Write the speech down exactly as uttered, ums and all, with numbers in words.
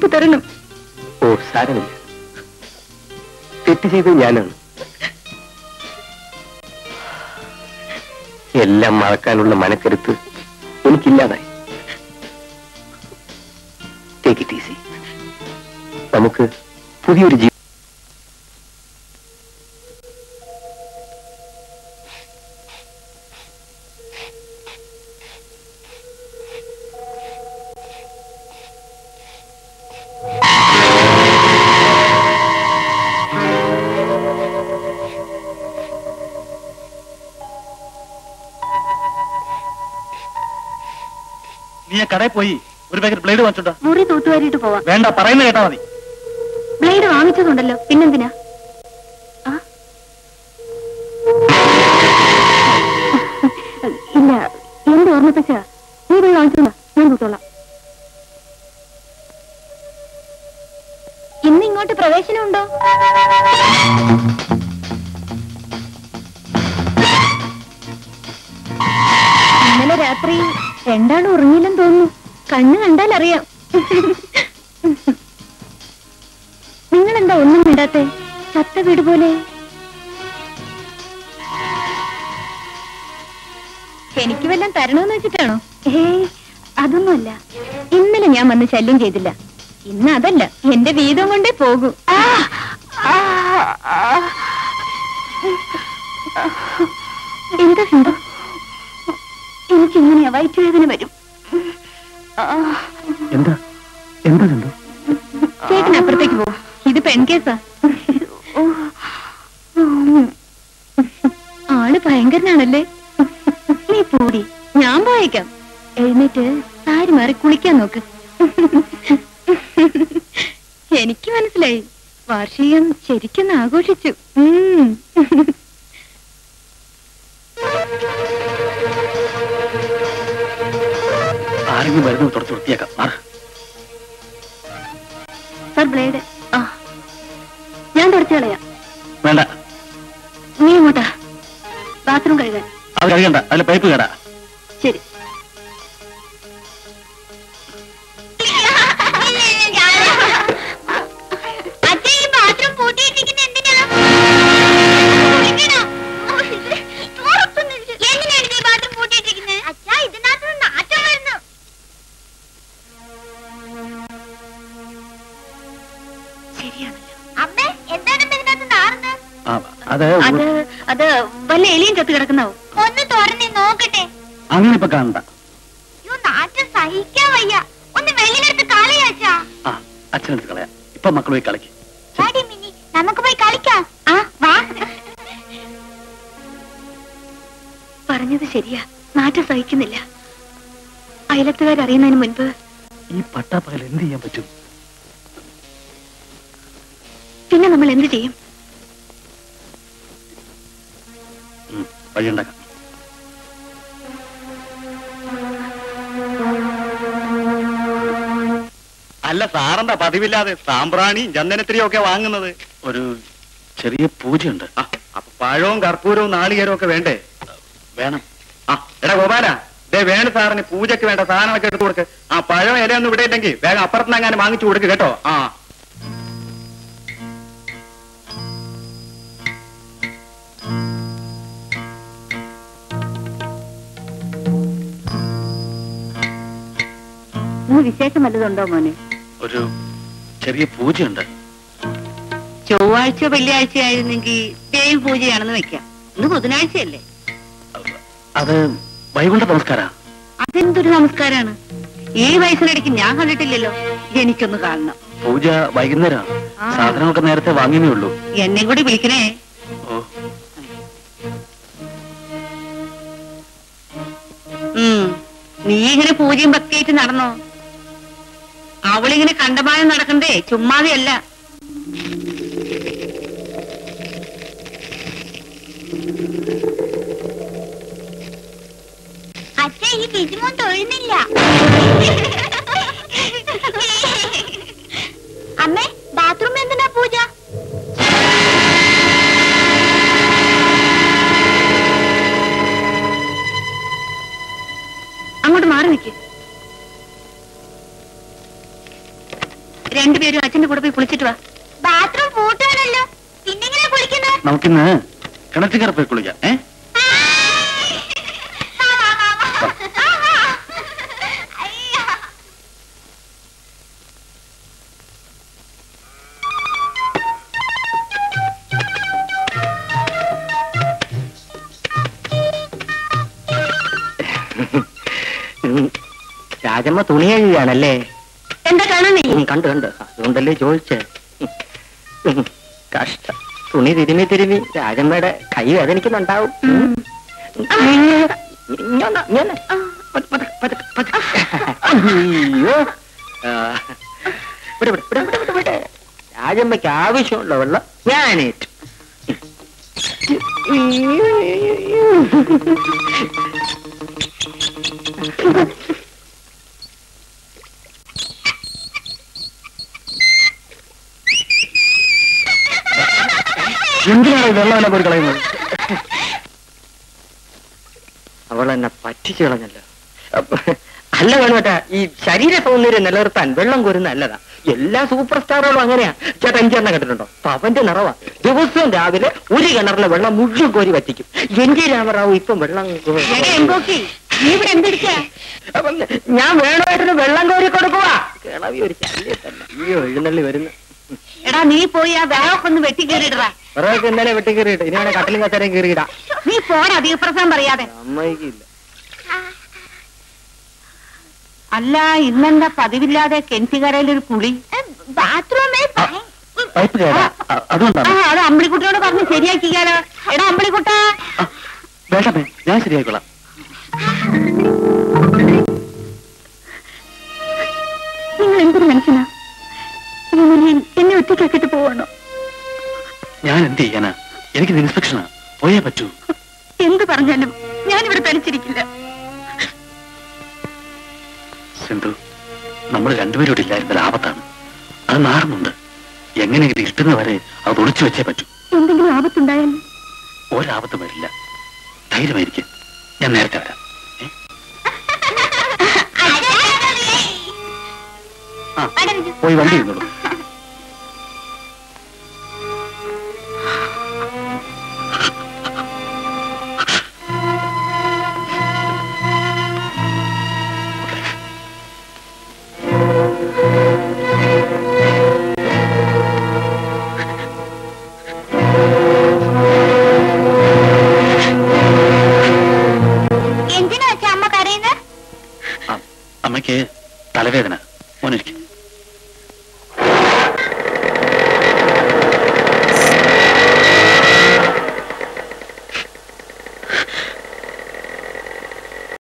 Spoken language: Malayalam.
കുറിപ്പ് തരണം. ഓ സാരമില്ല, തെറ്റ് ചെയ്ത് ഞാനാണ്. എല്ലാം മറക്കാനുള്ള മനക്കരുത്ത് എനിക്കില്ലാതായി. Take it easy. നമുക്ക് പുതിയൊരു ജീവിതം. കടയിൽ പോയി ഒരു പാക്കറ്റ് ബ്ലേഡ് വാങ്ങിച്ചോണ്ടാ. മുറി തൂത്തുവാരിയിട്ട് പോവാം. വേണ്ട, പറയുന്നത് കേട്ടാ മതി. ബ്ലേഡ് വാങ്ങിച്ചതുണ്ടല്ലോ, പിന്നെന്തിനാ? ഇല്ല, എന്റെ ഓർമ്മിപ്പിച്ചാ. നീ പോയി വാങ്ങിച്ചോണ്ടാ, ഞാൻ തൂത്തോളാം. ഇന്ന് ഇങ്ങോട്ട് പ്രവേശനമുണ്ടോ? ഇന്നലെ രാത്രി രണ്ടാൾ ഉറങ്ങില്ലെന്ന് തോന്നുന്നു. കണ്ണ് കണ്ടാൽ അറിയാം. നിങ്ങളെന്താ ഒന്നും ഇടാത്തെ? ചത്ത വീട് പോലെ. എനിക്ക് വല്ലതും തരണമെന്ന് വെച്ചിട്ടാണോ? ഏയ്, അതൊന്നുമല്ല. ഇന്നലെ ഞാൻ വന്ന് ശല്യം ചെയ്തില്ല. ഇന്ന് അതല്ല, എന്റെ വീതം കൊണ്ടേ പോകൂ. എന്താ സിന്ധു, എനിക്കിങ്ങനെ വയറ്റുവേദന വരും. ചേട്ടനപ്പുറത്തേക്ക് പോവും, ഇത് പെൺകേസാ. ആള് ഭയങ്കരനാണല്ലേ. നീ പോടി, ഞാൻ പോയേക്കാം. എഴുന്നേറ്റ് സാരി മാറി കുളിക്കാൻ നോക്ക്. എനിക്ക് മനസ്സിലായി, വാർഷികം ശരിക്കും ആഘോഷിച്ചു. മരുന്ന് തുടച്ചു വൃത്തിയാക്കാം. ഞാൻ തുടച്ചു കളയാം. വേണ്ട, നീ ഇങ്ങോട്ടാ. ബാത്റൂം കഴുകാൻ അത് കഴുകണ്ട, അതിലെ പൈപ്പ് കേടാ. ശരി. അങ്ങനെ ഇപ്പൊ കാണണ്ട. അച്ഛനെടുത്ത് കളയാം. ഇപ്പൊ മക്കൾ പോയി കളിക്കും. നമുക്ക് പോയി കളിക്കാം. പറഞ്ഞത് ശരിയാ, നാറ്റം സഹിക്കുന്നില്ല. അയലത്തുകാരറിയുന്നതിന് മുൻപ് ഈ പട്ടാപ്പകൽ എന്ത് ചെയ്യാൻ പറ്റും? പിന്നെ നമ്മൾ എന്ത് ചെയ്യും? വഴിയുണ്ടാക്കാം. അല്ല സാറെന്താ പതിവില്ലാതെ സാമ്പ്രാണിയും ചന്ദനത്തിരിയും ഒക്കെ വാങ്ങുന്നത്? ഒരു ചെറിയ പൂജയുണ്ട്. ആ, അപ്പൊ പഴവും കർപ്പൂരവും നാളികേരവും ഒക്കെ വേണ്ടേ? വേണം. ആ എടാ ഗോപാല, ദേ വേണു സാറിന് പൂജക്ക് വേണ്ട സാധനങ്ങളൊക്കെ എടുത്തു കൊടുക്ക്. ആ പഴം ഇലയൊന്നും ഇവിടെ ഇല്ലെങ്കിൽ വേഗം അപ്പുറത്തുനിന്നെങ്ങാനും വാങ്ങിച്ചു കൊടുക്ക് കേട്ടോ. ആ വിശേഷം വല്ലതുണ്ടോ മോനെ? ഒരു ചെറിയ പൂജയുണ്ട്. ചൊവ്വാഴ്ച വെള്ളിയാഴ്ച ആയിരുന്നെങ്കിൽ ദേവി പൂജയാണെന്ന് വെക്കാം. ഇന്ന് ബുധനാഴ്ചയല്ലേ? അത് വൈകുണ്ഠ നമസ്കാര. അതെന്തൊരു നമസ്കാരാണ്? ഈ വയസ്സിനിടയ്ക്ക് ഞാൻ കണ്ടിട്ടില്ലല്ലോ. എനിക്കൊന്ന് കാണണം. പൂജ വൈകുന്നേരം, സാധനങ്ങളൊക്കെ നേരത്തെ വാങ്ങിയേ ഉള്ളൂ. എന്നെ കൂടി വിളിക്കണേ. ഓ നീ ഇങ്ങനെ പൂജയും ഭക്തിയായിട്ട് നടന്നോ? അവളിങ്ങനെ കണ്ടമാനം നടക്കണ്ടേ, ചുമ്മാതെയല്ല. അച്ഛാ, ഈ ബിജുമോൻ തൊഴുന്നില്ല. അമ്മേ, ബാത്റൂമിൽ എന്തിനാ പൂജ? അങ്ങോട്ട് മാറി നിൽക്ക്. രണ്ടുപേരും അച്ഛന്റെ കൂടെ പോയി കുളിച്ചിട്ട് വാ. ബാത്റൂം പൂട്ടാണല്ലോ, പിന്നെങ്ങനെ കുളിക്കുന്നു? നമുക്കിന്ന് കിണറ്റിക്കര പോയി കുളിക്കാം. ഏ രാജമ്മ തുണി കഴുകുകയാണല്ലേ? എന്താ കാണുന്നേ? കണ്ടു കണ്ടു, അതുകൊണ്ടല്ലേ ചോദിച്ചേ. കഷ്ടം, തുണി തിരുമി തിരുമി രാജമ്മയുടെ കൈ വേദനിക്കുന്നുണ്ടാവും. രാജമ്മയ്ക്ക് ആവശ്യമുള്ള വെള്ളം ഞാനേറ്റു. എന്തിനാണ് വെള്ളമെല്ലാം പോയി കളയുന്നത്? അവൾ എന്നെ പറ്റിച്ചു കളഞ്ഞല്ലോ. അല്ല വേണേട്ടാ, ഈ ശരീര സൗന്ദര്യം നിലനിർത്താൻ വെള്ളം കോരുന്ന നല്ലതാ. എല്ലാ സൂപ്പർ സ്റ്റാറുകളും അങ്ങനെയാ. ചേട്ടാ എനിക്കെന്നെ കണ്ടിട്ടുണ്ടോ? പവന്റെ നിറവാ. ദിവസവും രാവിലെ ഒരു കിണറിലെ വെള്ളം മുഴുവൻ കോരി വറ്റിക്കും. എൻ ജി രാമറാവു ഇപ്പം വെള്ളം ഞാൻ വേണമായിട്ട് വെള്ളം കോരി കൊടുക്കുക. കിളവി ഒരു ശല്യം തന്നെ. ഈ എഴുന്നള്ളി വരുന്നു. എടാ നീ പോയി ആ വേറൊന്ന് വെട്ടിക്കേറിയിടാ. വെറൊക്കെ ഇന്നലെ വെട്ടിക്കേറിയിട്ട് ഇനി വേണേ കട്ടിലും കച്ചേരയും കീറിയിടാ. നീ പോടാ, ദീപ്രസം പറയാതെ. അമ്മയ്ക്കില്ല. അല്ല ഇന്നെന്താ പതിവില്ലാതെ കെൻസികരയിലൊരു കുളി? ബാത്റൂമേ അത് അമ്പിളിക്കുട്ടിയോട് പറഞ്ഞ് ശരിയാക്കിക്കാലോ. എടാ അമ്പിളിക്കുട്ട, ഞാൻ ശരിയാക്കിക്കോളാം. നിങ്ങൾ എന്തൊരു മനുഷ്യനാ! എന്നെ ഒറ്റയ്ക്കാക്കിട്ട് പോവാണോ? ഞാൻ എന്ത് ചെയ്യാനാ? എനിക്കിത് ഇൻസ്പെക്ഷനാ, പോയേ പറ്റൂ. എന്ത് പറഞ്ഞാലും ഞാനിവിടെ തനിച്ചിരിക്കില്ല. സിന്ധു, നമ്മൾ രണ്ടുപേരോട് ഇല്ലായിരുന്ന ആപത്താണ്. അത് മാറുന്നുണ്ട്. എങ്ങനെയെങ്കിലും ഇഷ്ടം വരെ അത് ഒളിച്ചു വെച്ചേ പറ്റൂ. എന്തെങ്കിലും ആപത്തുണ്ടായാലും ഒരാപത്തും വരില്ല. ധൈര്യമായിരിക്കും, ഞാൻ നേരത്തെ വരാം. പോയി വണ്ടി ഇരുന്നോളൂ. എന്തിനാ അമ്മ കരയുന്നത്? അമ്മയ്ക്ക് തലവേദന.